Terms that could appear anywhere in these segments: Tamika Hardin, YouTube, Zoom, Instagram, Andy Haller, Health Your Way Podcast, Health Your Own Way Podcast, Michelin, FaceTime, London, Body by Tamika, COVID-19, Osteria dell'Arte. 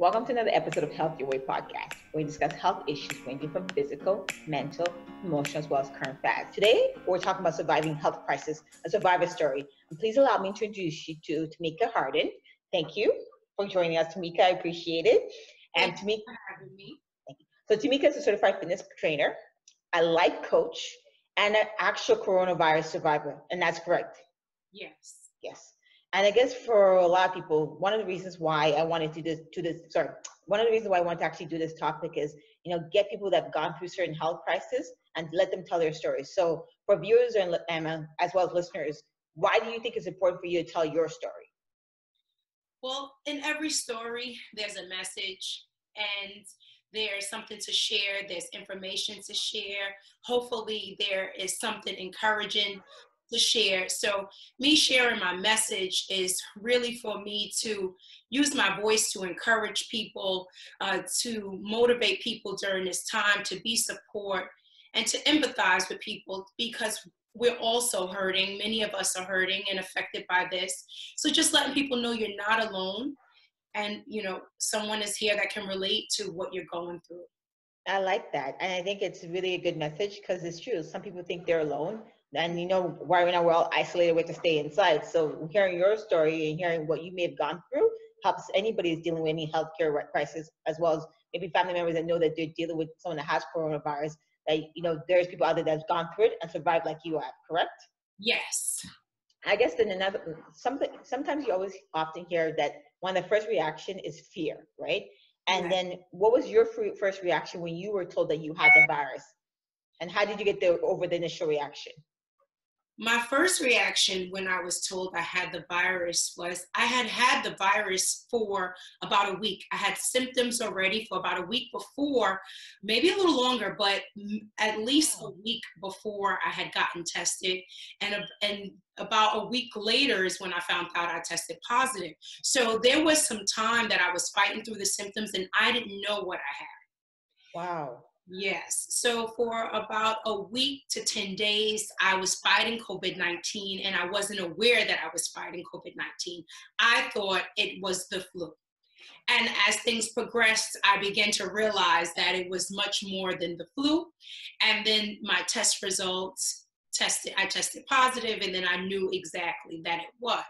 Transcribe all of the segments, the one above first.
Welcome to another episode of Health Your Way Podcast, where we discuss health issues ranging from physical, mental, emotional, as well as current facts. Today, we're talking about surviving health crisis, a survivor story. And please allow me to introduce you to Tamika Hardin. Thank you for joining us, Tamika. I appreciate it. And Tamika, having me. Thank you. So Tamika is a certified fitness trainer, a life coach, and an actual coronavirus survivor. And that's correct. Yes. Yes. And I guess for a lot of people, one of the reasons why I wanted to actually do this topic is, you know, get people that have gone through certain health crises and let them tell their stories. So for viewers and as well as listeners, why do you think it's important for you to tell your story? Well, in every story, there's a message and there's something to share. There's information to share. Hopefully there is something encouraging to share. So me sharing my message is really for me to use my voice to encourage people, to motivate people during this time, to be support and to empathize with people, because we're also hurting. Many of us are hurting and affected by this. So just letting people know you're not alone and, you know, someone is here that can relate to what you're going through. I like that. And I think it's really a good message because it's true. Some people think they're alone. And you know, we're all isolated, we have to stay inside. So hearing your story and hearing what you may have gone through helps anybody who's dealing with any healthcare crisis, as well as maybe family members that know that they're dealing with someone that has coronavirus, that, you know, there's people out there that's gone through it and survived like you have, correct? Yes. I guess then sometimes you often hear that one of the first reaction is fear, right? And then what was your first reaction when you were told that you had the virus? And how did you get over the initial reaction? My first reaction when I was told I had the virus was I had had the virus for about a week. I had symptoms already for about a week before, maybe a little longer, but at least a week before I had gotten tested. And about a week later is when I found out I tested positive. So there was some time that I was fighting through the symptoms and I didn't know what I had. Wow. Yes. So for about a week to 10 days, I was fighting COVID-19 and I wasn't aware that I was fighting COVID-19. I thought it was the flu. And as things progressed, I began to realize that it was much more than the flu. And then my test results, I tested positive, and then I knew exactly that it was.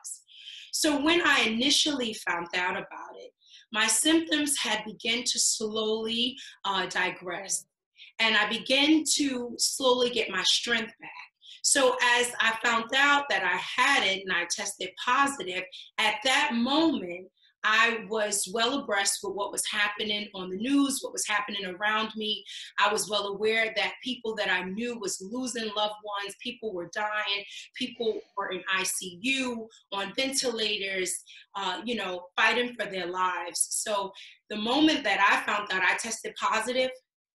So when I initially found out about it, my symptoms had begun to slowly digress. And I began to slowly get my strength back. So as I found out that I had it and I tested positive, at that moment, I was well abreast with what was happening on the news, what was happening around me. I was well aware that people that I knew was losing loved ones, people were dying, people were in ICU, on ventilators, you know, fighting for their lives. So the moment that I found out I tested positive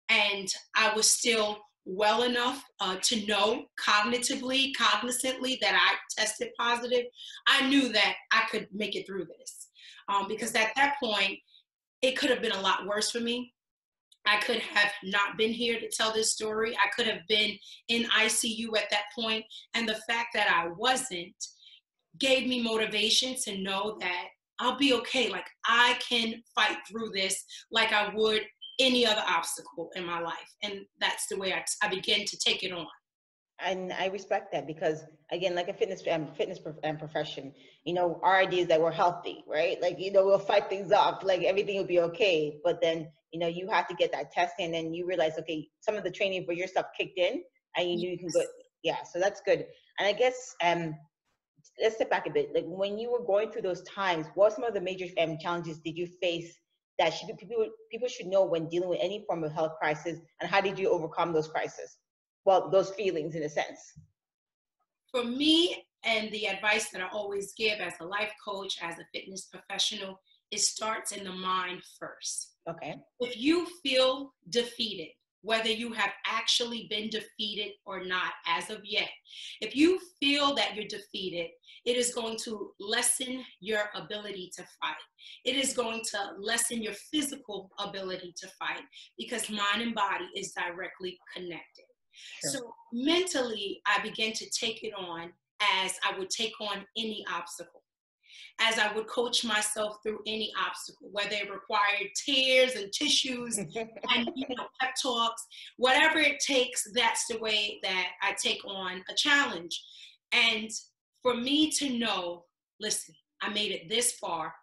and I was still well enough to know cognizantly that I tested positive, I knew that I could make it through this. Because at that point, it could have been a lot worse for me. I could have not been here to tell this story. I could have been in ICU at that point. And the fact that I wasn't gave me motivation to know that I'll be okay. Like, I can fight through this like I would any other obstacle in my life. And that's the way I began to take it on. And I respect that because, again, like a fitness profession, you know, our idea is that we're healthy, right? Like, you know, we'll fight things off, like everything will be okay. But then, you know, you have to get that testing and then you realize, okay, some of the training for your stuff kicked in and you knew you can go. Yeah, so that's good. And I guess let's step back a bit. Like when you were going through those times, what some of the major challenges did you face that people should know when dealing with any form of health crisis, and how did you overcome those crises? Well, those feelings in a sense. For me, and the advice that I always give as a life coach, as a fitness professional, it starts in the mind first. Okay. If you feel defeated, whether you have actually been defeated or not as of yet, if you feel that you're defeated, it is going to lessen your ability to fight. It is going to lessen your physical ability to fight because mind and body is directly connected. Sure. So mentally, I began to take it on as I would take on any obstacle. as I would coach myself through any obstacle, whether it required tears and tissues and, pep talks, whatever it takes, that's the way that I take on a challenge. And for me to know, listen, I made it this far,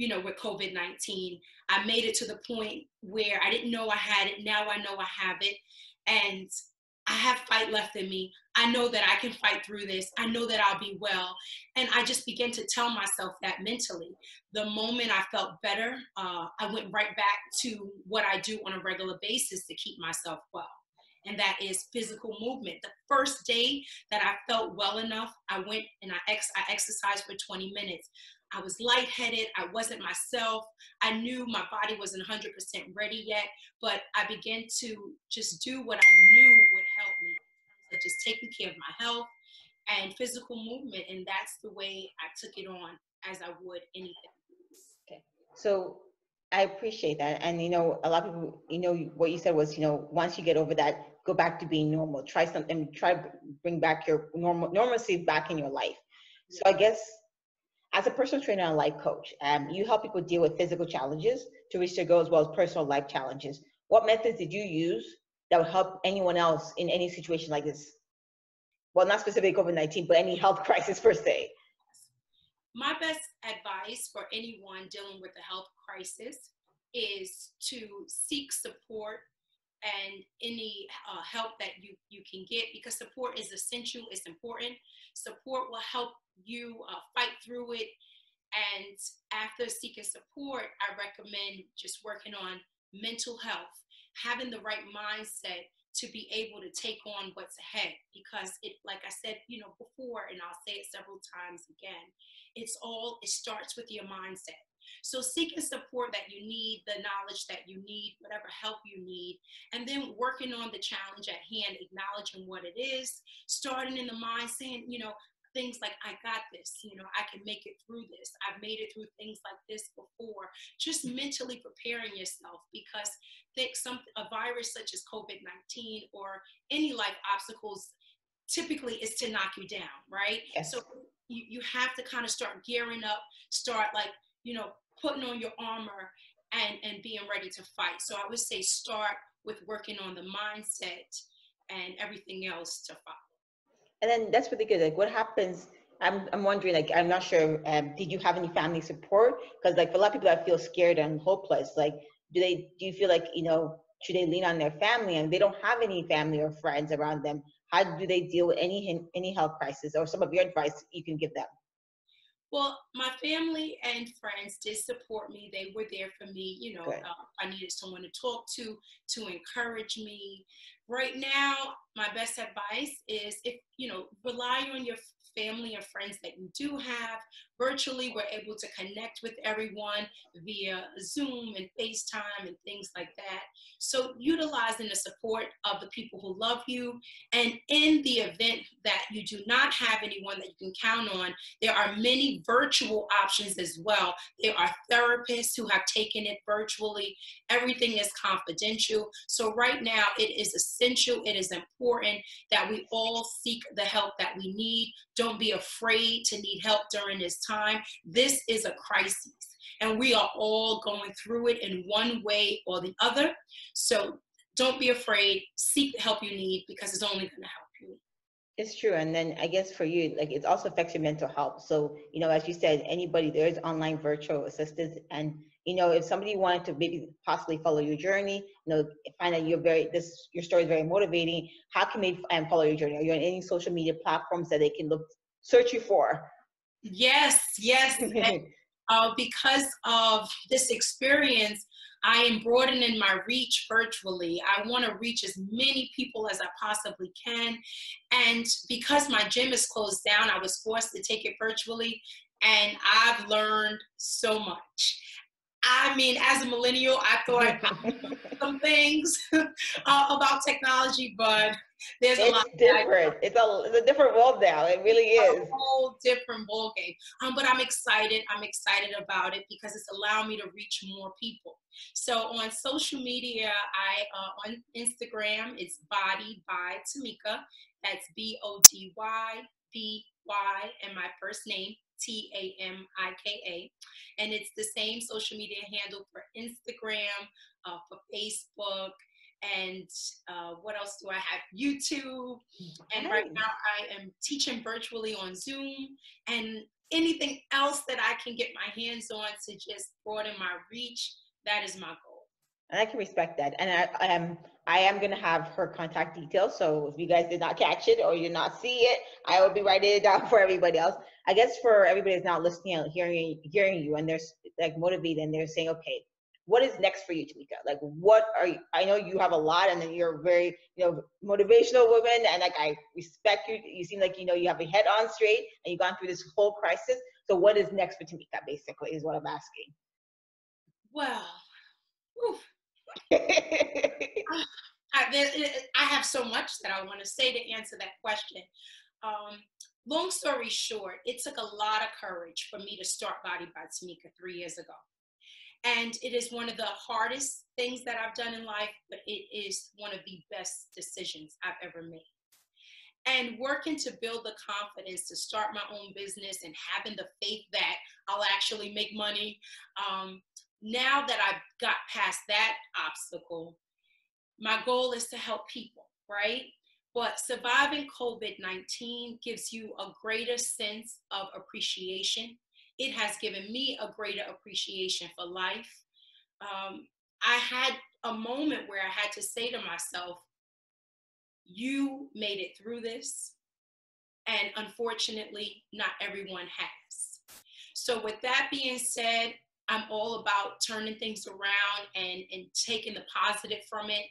with COVID-19, I made it to the point where I didn't know I had it. Now I know I have it. And I have fight left in me. I know that I can fight through this. I know that I'll be well. And I just began to tell myself that mentally. The moment I felt better, I went right back to what I do on a regular basis to keep myself well. And that is physical movement. The first day that I felt well enough, I went and I exercised for 20 minutes. I was lightheaded. I wasn't myself. I knew my body wasn't 100% ready yet, but I began to just do what I knew would help me, like just taking care of my health and physical movement. And that's the way I took it on as I would anything. Okay. So I appreciate that. And, a lot of people, what you said was, once you get over that, go back to being normal, try bring back your normalcy back in your life. So I guess, as a personal trainer and life coach, you help people deal with physical challenges to reach their goals, as well as personal life challenges. What methods did you use that would help anyone else in any situation like this? Well, not specifically COVID-19, but any health crisis per se. My best advice for anyone dealing with a health crisis is to seek support and any help that you can get, because support is essential, it's important. Support will help you fight through it. And after seeking support, I recommend just working on mental health, having the right mindset to be able to take on what's ahead, because it, like I said, before, and I'll say it several times again, it starts with your mindset. So seeking support that you need, the knowledge that you need, whatever help you need, and then working on the challenge at hand, acknowledging what it is, starting in the mind, saying, things like, I got this, I can make it through this. I've made it through things like this before. Just mentally preparing yourself, because a virus such as COVID-19 or any life obstacles typically is to knock you down, right? Yes. So you have to kind of start gearing up, start putting on your armor and being ready to fight. So I would say start with working on the mindset and everything else to follow. And then that's really good. Like, what happens? I'm wondering, I'm not sure, did you have any family support? Because for a lot of people that feel scared and hopeless, do you feel should they lean on their family and they don't have any family or friends around them? How do they deal with any health crisis, or some of your advice you can give them? Well, my family and friends did support me. They were there for me. I needed someone to talk to encourage me. Right now, my best advice is if, rely on your family and friends that you do have. Virtually, we're able to connect with everyone via Zoom and FaceTime and things like that. So utilizing the support of the people who love you. And in the event that you do not have anyone that you can count on, there are many virtual options as well. There are therapists who have taken it virtually. Everything is confidential. So right now, it is essential, it is important that we all seek the help that we need. Don't be afraid to need help during this time. This is a crisis, and we are all going through it in one way or the other. So don't be afraid. Seek the help you need, because it's only going to help you. It's true. And then I guess for you, it also affects your mental health. So, as you said, anybody, there is online virtual assistance. And, if somebody wanted to maybe possibly follow your journey, find out your story is very motivating, how can they follow your journey? Are you on any social media platforms that they can search you for? Yes. And, because of this experience, I am broadening my reach virtually. I want to reach as many people as I possibly can. And because my gym is closed down, I was forced to take it virtually. And I've learned so much. I mean, as a millennial, I thought I knew some things about technology, but it's a lot different. It's a different world now. It really is. A whole different ballgame. But I'm excited. I'm excited about it because it's allowed me to reach more people. So on social media, I on Instagram, it's Body by Tamika. That's BODYBY and my first name, Tamika. And it's the same social media handle for Instagram, for Facebook, and what else do I have? YouTube. And right now I am teaching virtually on Zoom, and anything else that I can get my hands on to just broaden my reach, that is my goal. And I can respect that. And I am going to have her contact details. So if you guys did not catch it or you not see it, I will be writing it down for everybody else. I guess for everybody that's not listening and hearing you, and they're like motivated and they're saying, okay, what is next for you, Tamika? Like, what are you? I know you have a lot, and then you're a very, motivational woman, and like I respect you. You seem like you have a head on straight, and you've gone through this whole crisis. So, what is next for Tamika? Basically, is what I'm asking. Well, I have so much that I want to say to answer that question. Long story short, it took a lot of courage for me to start Body by Tamika 3 years ago. And it is one of the hardest things that I've done in life, but it is one of the best decisions I've ever made. And working to build the confidence to start my own business and having the faith that I'll actually make money. Now that I've got past that obstacle, my goal is to help people, right? But surviving COVID-19 gives you a greater sense of appreciation. It has given me a greater appreciation for life. I had a moment where I had to say to myself, you made it through this, and unfortunately, not everyone has. So with that being said, I'm all about turning things around and taking the positive from it.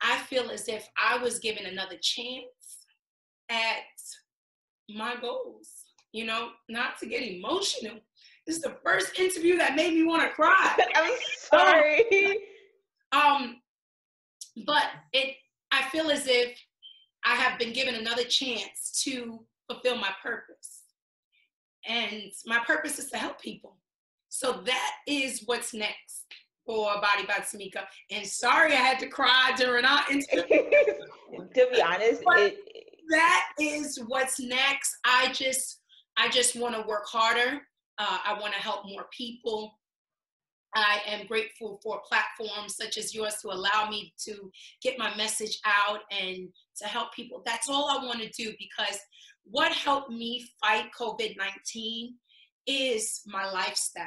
I feel as if I was given another chance at my goals. Not to get emotional. This is the first interview that made me want to cry. I'm sorry. But I feel as if I have been given another chance to fulfill my purpose. And my purpose is to help people. So that is what's next for Body by Tamika. And sorry I had to cry during our interview. To be honest, that is what's next. I just want to work harder. I want to help more people. I am grateful for platforms such as yours to allow me to get my message out and to help people. That's all I want to do, because what helped me fight COVID-19 is my lifestyle.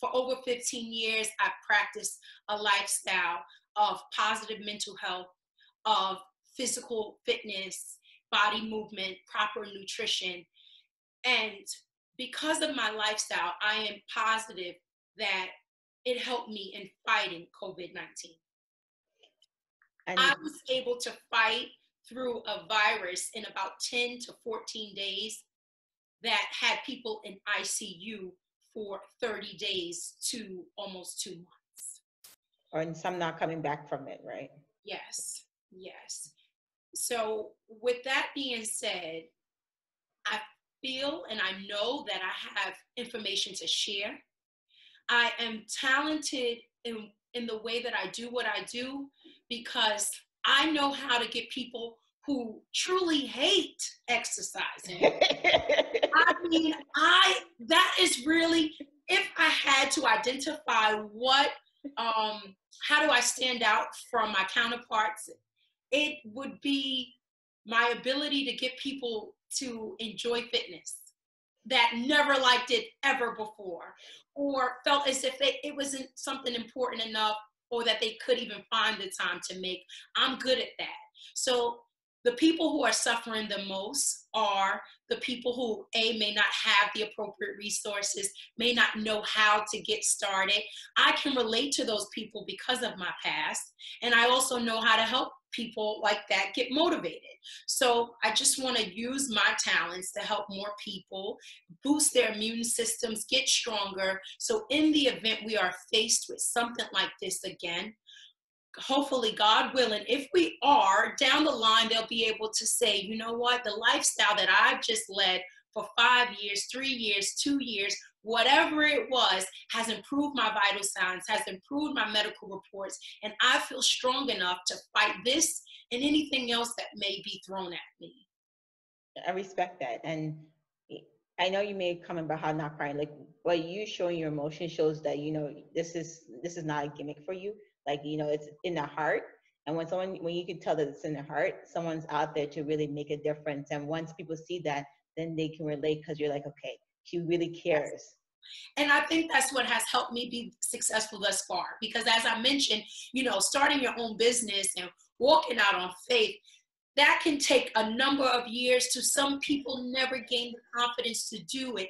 For over 15 years, I've practiced a lifestyle of positive mental health, of physical fitness, body movement, proper nutrition. And because of my lifestyle, I am positive that it helped me in fighting COVID-19. I was able to fight through a virus in about 10 to 14 days that had people in ICU for 30 days to almost 2 months. And some not coming back from it, right? Yes. So with that being said, I feel and I know that I have information to share. I am talented in the way that I do what I do, because I know how to get people who truly hate exercising. That is really, if I had to identify how do I stand out from my counterparts, it would be my ability to get people to enjoy fitness that never liked it ever before, or felt as if it wasn't something important enough, or that they could even find the time to make. I'm good at that. So the people who are suffering the most are the people who, A, may not have the appropriate resources, may not know how to get started. I can relate to those people because of my past, and I also know how to help people like that get motivated. So I just want to use my talents to help more people, boost their immune systems, get stronger. So in the event we are faced with something like this again, hopefully, God willing, if we are, down the line, they'll be able to say, you know what, the lifestyle that I've just led for 5 years, 3 years, 2 years, whatever it was, has improved my vital signs, has improved my medical reports, and I feel strong enough to fight this and anything else that may be thrown at me. I respect that. And I know you made a comment about how not crying, like, but you showing your emotion shows that, you know, this is not a gimmick for you. Like, you know, it's in the heart. And when you can tell that it's in the heart, someone's out there to really make a difference. And once people see that, then they can relate, because you're like, okay, she really cares. Yes. And I think that's what has helped me be successful thus far. Because as I mentioned, you know, starting your own business and walking out on faith, that can take a number of years. To some people never gain the confidence to do it.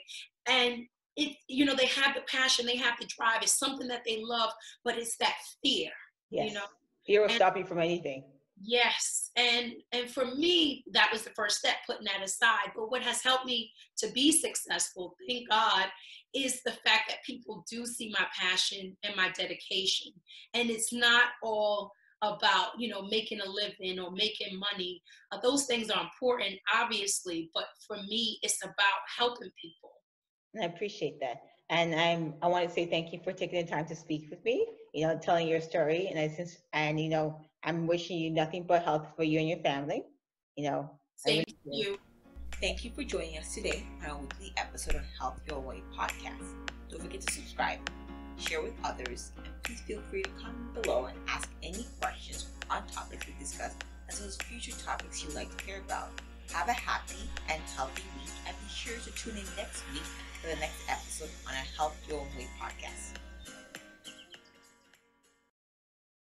And it, you know, they have the passion, they have the drive. It's something that they love, but it's that fear, yes. You know. Fear will stop you from anything. Yes. And for me, that was the first step, putting that aside. But what has helped me to be successful, thank God, is the fact that people do see my passion and my dedication. And it's not all about, you know, making a living or making money. Those things are important, obviously. But for me, it's about helping people. And I appreciate that. And I want to say thank you for taking the time to speak with me, you know, telling your story. And you know, I'm wishing you nothing but health for you and your family. You know, thank you. Thank you for joining us today on our weekly episode on Health Your Way Podcast. Don't forget to subscribe, share with others, and please feel free to comment below and ask any questions on topics we discussed, as well as future topics you'd like to hear about. Have a happy and healthy week, and be sure to tune in next week for the next episode on our Health Your Own Way Podcast.